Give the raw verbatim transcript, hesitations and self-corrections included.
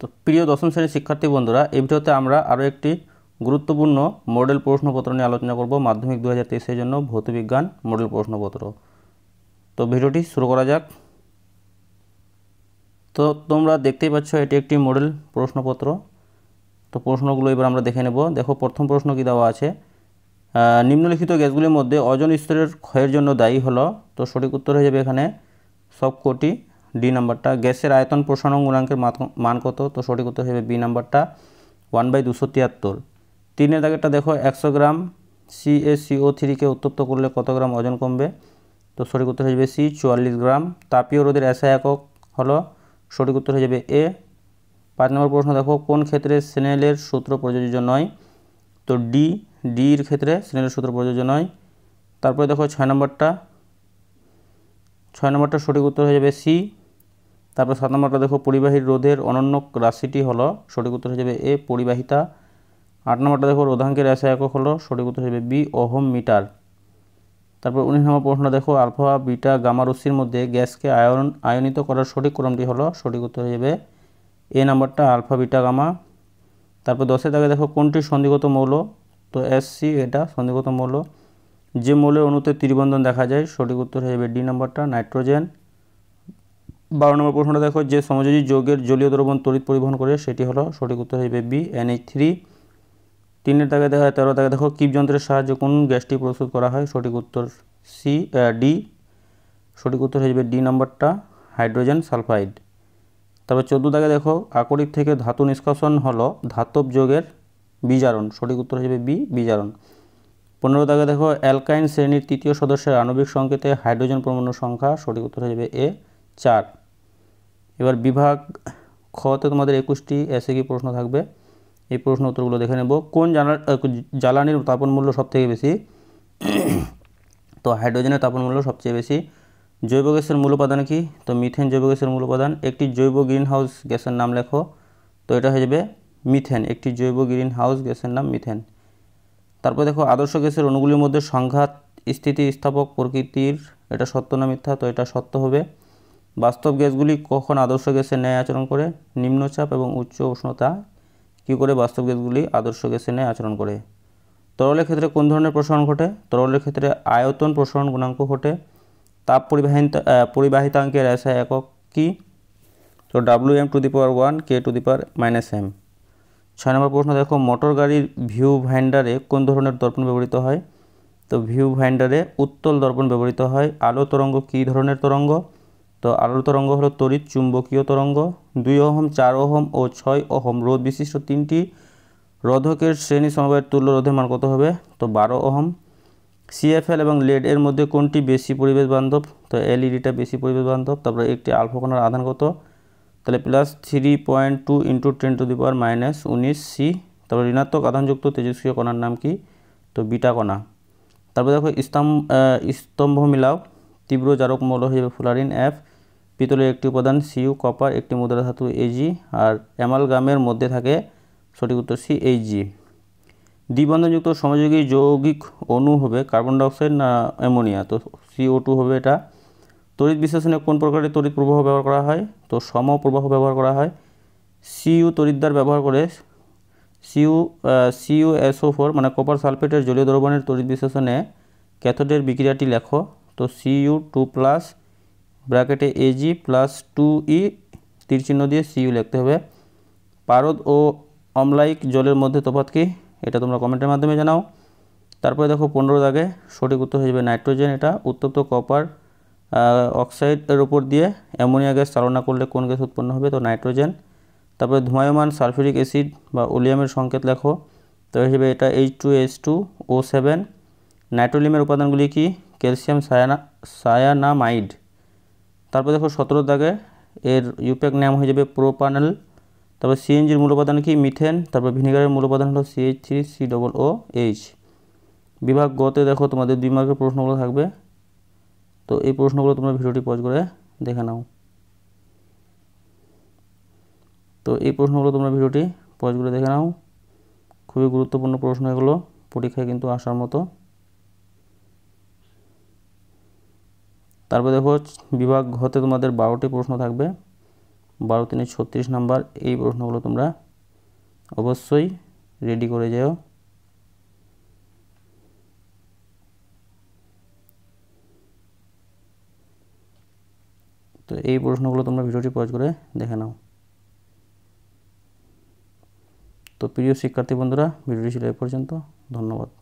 तो प्रिय दशम श्रेणी शिक्षार्थी बंधुरा ए भिडियोते आमरा आरो एकटी गुरुत्वपूर्ण मॉडल प्रश्नपत्र निये आलोचना करब माध्यमिक दो हज़ार तेईस एर जन्य भौत विज्ञान मॉडल प्रश्नपत्र। तो भिडियोटी शुरू करा जाक। तो तोमरा देखतेई पाচ্ছ एटी एकटी मॉडल प्रश्नपत्र। तो प्रश्नगुलो एबार आमरा देखे नेब। देखो प्रथम प्रश्न कि देवा आछे निम्नलिखित গ্যাসগুলির মধ্যে ওজোন স্তরের ক্ষয়ের জন্য দায়ী হলো। তো সঠিক উত্তর হয়ে যাবে এখানে সবকটি ডি নাম্বারটা। গ্যাসের আয়তন প্রসারণ গুণাঙ্কের মান কত? তো সঠিক উত্তর হবে বি নাম্বারটা ওয়ান বাই দুশো তিয়াত্তর। তিনের দাগেরটা দেখো একশো gram C A C O three কে উত্তপ্ত করলে কত গ্রাম ওজন কমবে? তো সঠিক উত্তর হয়ে যাবে সি চুয়াল্লিশ গ্রাম। তাপীয় রোধের এসআই একক হলো, সঠিক উত্তর হয়ে যাবে এ। পাঁচ নম্বর প্রশ্ন দেখো কোন ক্ষেত্রে স্নেলের সূত্র প্রযোজ্য নয়? তো ডি ডির ক্ষেত্রে স্নেলের সূত্র প্রযোজ্য নয়। তারপরে দেখো ছয় নম্বরটা ছয় নম্বরটা সঠিক উত্তর হয়ে যাবে সি। তারপর সাত নম্বরটা দেখো পরিবাহীর রোধের অনন্য রাশিটি হলো, সঠিক উত্তর হয়ে যাবে এ পরিবাহিতা। আট নম্বরটা দেখো রোধাঙ্কের এসআই একক হলো, সঠিক উত্তর হয়ে যাবে বি ওহম মিটার। তারপর উনিশ নম্বর প্রশ্নটা দেখো আলফা বিটা গামা রশ্মির মধ্যে গ্যাসকে আয়ন আয়নিত করার সঠিক ক্রমটি হলো, সঠিক উত্তর হয়ে যাবে এ নাম্বারটা আলফা বিটা গামা। তারপর দশের দাগে দেখো কোনটি সন্ধিগত মৌল? তো এসসি এটা সন্ধিগত মৌল। যে মৌলের অণুতে ত্রিবন্ধন দেখা যায়, সঠিক উত্তর হয়ে যাবে ডি নাম্বারটা নাইট্রোজেন। বারো নম্বর প্রশ্নটা দেখো যে সমযোজী যৌগের জলীয় দ্রবণ তড়িৎ পরিবহন করে সেটি হলো, সঠিক উত্তর হয়ে যাবে বি এন এইচ থ্রি। তিনের দাগে দেখা তেরো দাগে দেখো কিপ যন্ত্রের সাহায্যে কোন গ্যাসটি প্রস্তুত করা হয়? সঠিক উত্তর সি ডি সঠিক উত্তর হয়ে যাবে ডি নাম্বারটা হাইড্রোজেন সালফাইড। তারপর চোদ্দ দাগে দেখো আকরিক থেকে ধাতু নিষ্কাশন হলো ধাতব যৌগের বিজারণ, সঠিক উত্তর হয়ে যাবে বি বিজারণ। পনেরো দাগে দেখো অ্যালকাইন শ্রেণীর তৃতীয় সদস্যের আণবিক সংকেতে হাইড্রোজেন পরমাণুর সংখ্যা, সঠিক উত্তর হয়ে যাবে এ চার। এবার বিভাগ খতে তোমাদের একুশটি এসে কি প্রশ্ন থাকবে, এই প্রশ্ন উত্তরগুলো দেখে নেব। কোন জ্বালানির তাপন মূল্য সবথেকে বেশি? তো হাইড্রোজেনের তাপন মূল্য সবচেয়ে বেশি। জৈব গ্যাসের মূল উপাদান কি? তো মিথেন জৈব গ্যাসের মূল উপাদান। একটি জৈব গ্রিন হাউস গ্যাসের নাম লেখো, তো এটা হয়ে যাবে মিথেন। একটি জৈব গ্রিন হাউস গ্যাসের নাম মিথেন। তারপর দেখো আদর্শ গ্যাসের অণুগুলির মধ্যে সংঘাত স্থিতিস্থাপক প্রকৃতির, এটা সত্য না মিথ্যা? তো এটা সত্য হবে। বাস্তব গ্যাসগুলি কখন আদর্শ গ্যাসের ন্যায় আচরণ করে? নিম্নচাপ এবং উচ্চ উষ্ণতা কী করে বাস্তব গ্যাসগুলি আদর্শ গ্যাসের ন্যায় আচরণ করে। তরলের ক্ষেত্রে কোন ধরনের প্রসারণ ঘটে? তরলের ক্ষেত্রে আয়তন প্রসারণ গুণাঙ্ক ঘটে। তাপ পরিবাহিতা পরিবাহিতাঙ্কের এসআই একক কি? তো W M to the power one K to the power minus M. ছয় নম্বর প্রশ্ন দেখো মোটর গাড়ির ভিউ ভাইন্ডারে কোন ধরনের দর্পণ ব্যবহৃত হয়? তো ভিউ ভাইন্ডারে উত্তল দর্পণ ব্যবহৃত হয়। আলো তরঙ্গ কী ধরনের তরঙ্গ? তো আলোর তরঙ্গ হলো তড়িৎ চুম্বকীয় তরঙ্গ। দুই ওহম, চার ওহম ও ছয় ওহম রোধ বিশিষ্ট তিনটি রোধকের শ্রেণী সমবায়ের তুল্য রোধের মান কত হবে? তো বারো ওহম। সিএফএল এবং লেড এর মধ্যে কোনটি বেশি পরিবেশ বান্ধব? তো এলইডিটা বেশি পরিবেশ বান্ধব। তারপরে একটি আলফা কণার আধান কত? তাহলে plus three point two into ten to the power minus উনিশ সি। তারপরে ঋণাত্মক আধানযুক্ত তেজস্ক্রিয় কণার নাম কি? তো বিটা কণা। তারপরে দেখো স্তম্ভ স্তম্ভ মিলাও তীব্র জারক মৌল হয়ে যাবে ফুলারিন এফ। পিতলের একটি উপাদান সিইউ কপার, একটি মুদ্রা ধাতু এজি, আর অ্যামালগামের মধ্যে থাকে, সঠিক উত্তর সি এইচজি। দ্বিবন্ধনযুক্ত সমযোগী যৌগিক অণু হবে কার্বন ডাইঅক্সাইড না অ্যামোনিয়া? তো সিও টু হবে এটা। তড়িৎ বিশ্লেষণে কোন প্রকারের তড়িৎ প্রবাহ ব্যবহার করা হয়? তো সম প্রবাহ ব্যবহার করা হয়। সিইউ তড়িৎদ্বার ব্যবহার করে সিইউ সিইউ এসও ফোর মানে কপার সালফেটের জলীয় দ্রবণের তড়িৎ বিশ্লেষণে ক্যাথোডের বিক্রিয়াটি লেখো। তো সিইউ টু প্লাস ব্র্যাকেটে এজি প্লাস টু ই তীর চিহ্ন দিয়ে সিইউ লিখতে হবে। পারদ ও অম্লাইক জলের মধ্যে তফাৎ কি? এটা তোমরা কমেন্টের মাধ্যমে জানাও। তারপরে দেখো পনেরো দাগে সঠিক উত্তর হয়ে যাবে নাইট্রোজেন। এটা উত্তপ্ত কপার অক্সাইডের ওপর দিয়ে অ্যামোনিয়া গ্যাস চালনা করলে কোন গ্যাস উৎপন্ন হবে? তো নাইট্রোজেন। তারপরে ধূমায়মান সালফিউরিক অ্যাসিড বা ওলিয়ামের সংকেত লেখো, তো হিসেবে এটা H two S two O seven. নাইট্রোলিয়ামের উপাদানগুলি কি? ক্যালসিয়াম সায়ানা সায়ানামাইড। তারপর দেখো সতেরো দাগে এর ইউপেক নাম হয়ে যাবে প্রোপানল। তারপর সিএনজির মূল উপাদান কি? মিথেন। তারপর ভিনেগারের মূল উপাদান হলো CH three C double O H. বিভাগ গতে দেখো তোমাদের দুই মার্কের প্রশ্নগুলো থাকবে, তো এই প্রশ্নগুলো তোমরা ভিডিওটি পজ করে দেখে নাও। তো এই প্রশ্নগুলো তোমরা ভিডিওটি পজ করে দেখে নাও, খুবই গুরুত্বপূর্ণ প্রশ্ন এগুলো, পরীক্ষায় কিন্তু আসার মতো। তারপর দেখো বিভাগ ঘতে তোমাদের বারোটি প্রশ্ন থাকবে, बारो तीन छत्तीस नम्बर ये प्रश्नगुलो तुम्हारा अवश्य रेडी करे जाओ। तो ये प्रश्नगुलो तुम्हारा भिडियोटी पज करे देखे नाओ। तो प्रिय शिक्षार्थी बंधुरा भिडियोटी छिलो ए पर्यन्त, धन्यवाद।